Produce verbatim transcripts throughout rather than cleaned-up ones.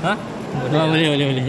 Hah? Oh, boleh, boleh, boleh.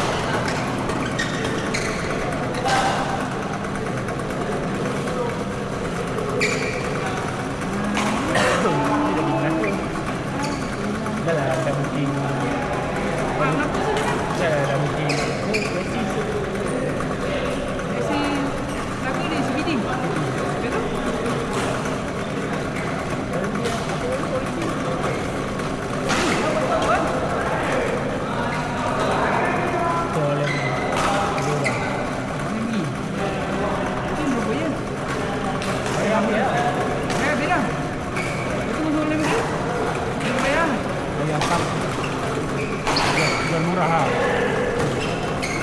Murahan. Okey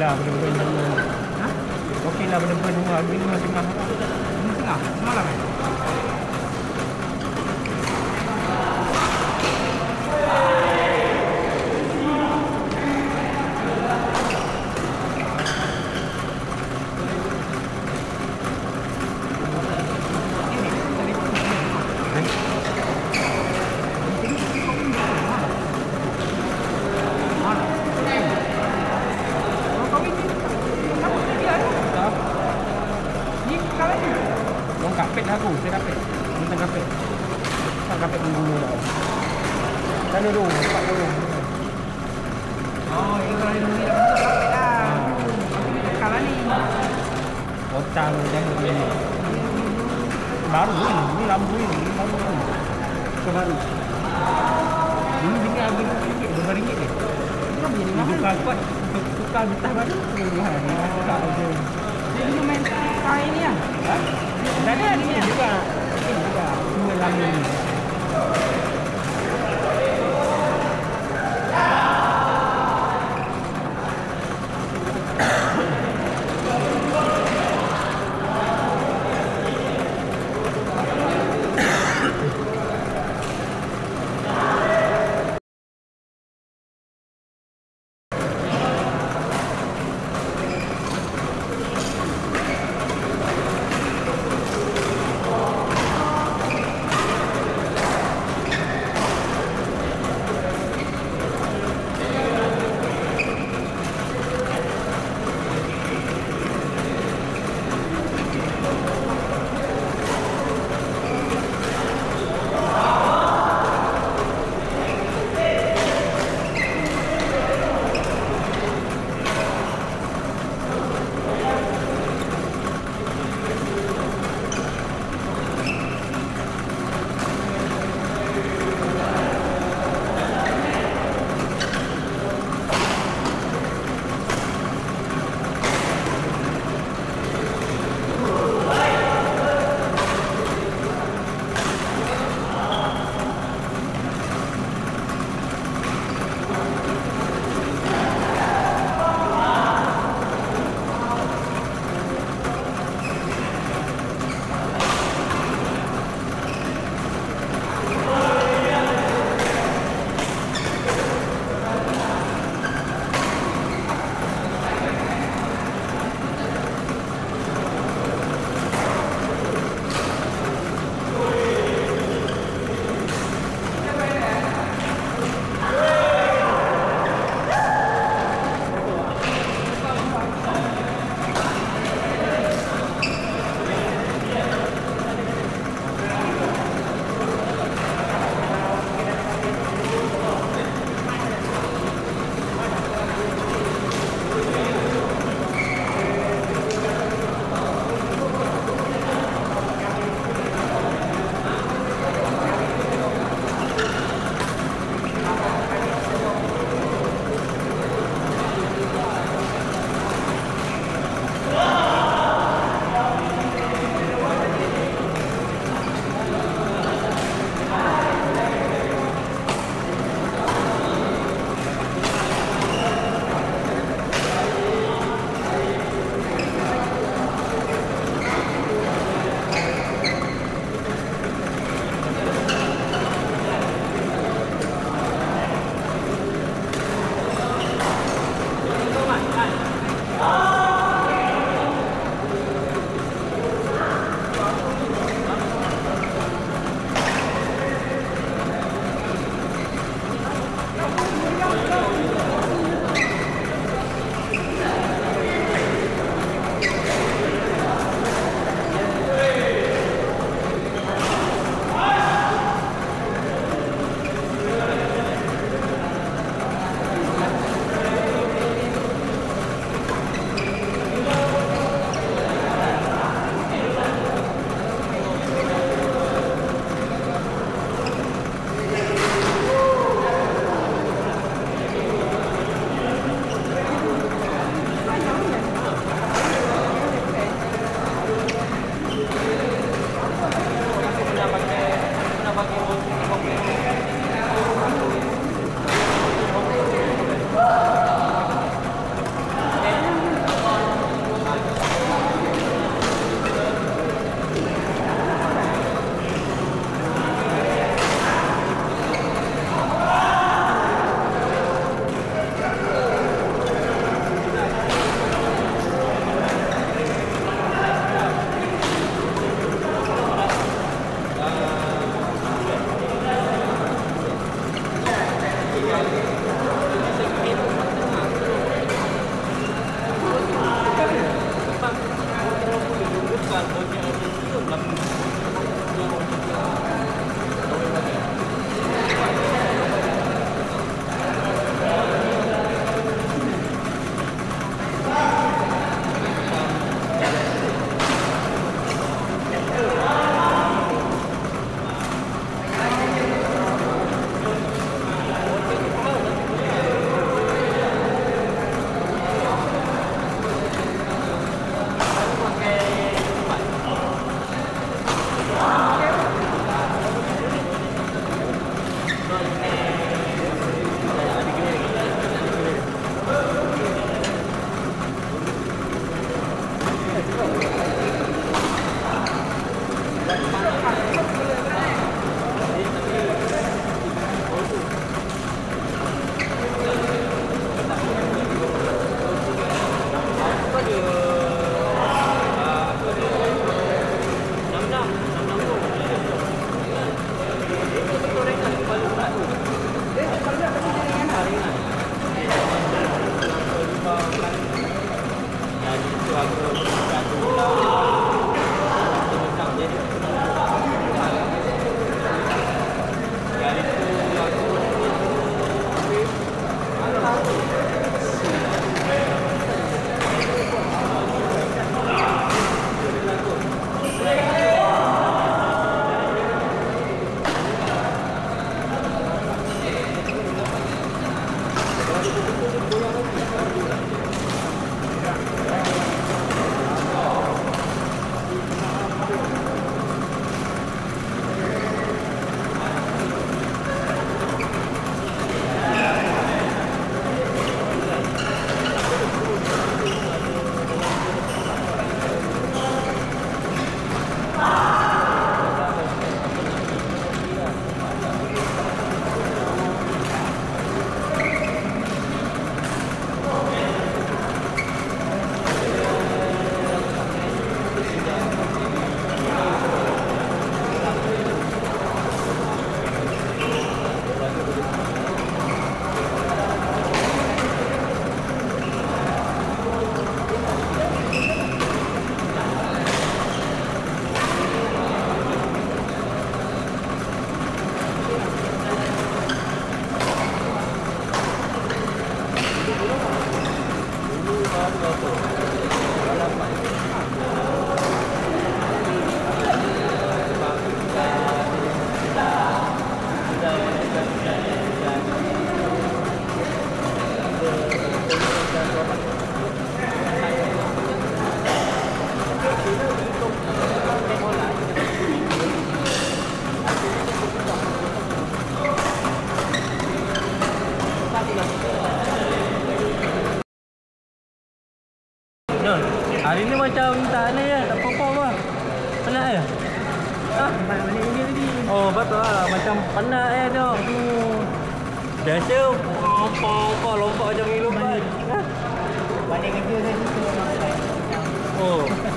lah benda-benda semua. Ha? Okey lah benda-benda semua. Habis ni tengah. Ni tengah? Semalam eh? Kapit aku, saya kapit. Bentang kapit. Tak kapit dulu dah. Sana dulu, tempat dulu. Oh, ini kalau dulu dah bentuk kapit dah. Aku ni cakap lah ni. Otak tu, jangan ni. Baru ni, ni lampu ni. Ni lampu ni. Kebaru. Dulu tinggal habis sikit, berapa ringgit ni? Kenapa jadi mahal? Tukar kuat. Tukar getah baru. Tukar je. Dia dulu main kain ni lah. Ha? Dah ada ni juga. Ini juga. Semua lama ni. Hari ni macam tak aneh lah, tak apa-apa lah. Penat eh? Hah? Oh, betul lah. Macam penat eh dia. Biasa, lompat-lompat, lompat macam ni lompat. Banyak kerja saya tu. Oh.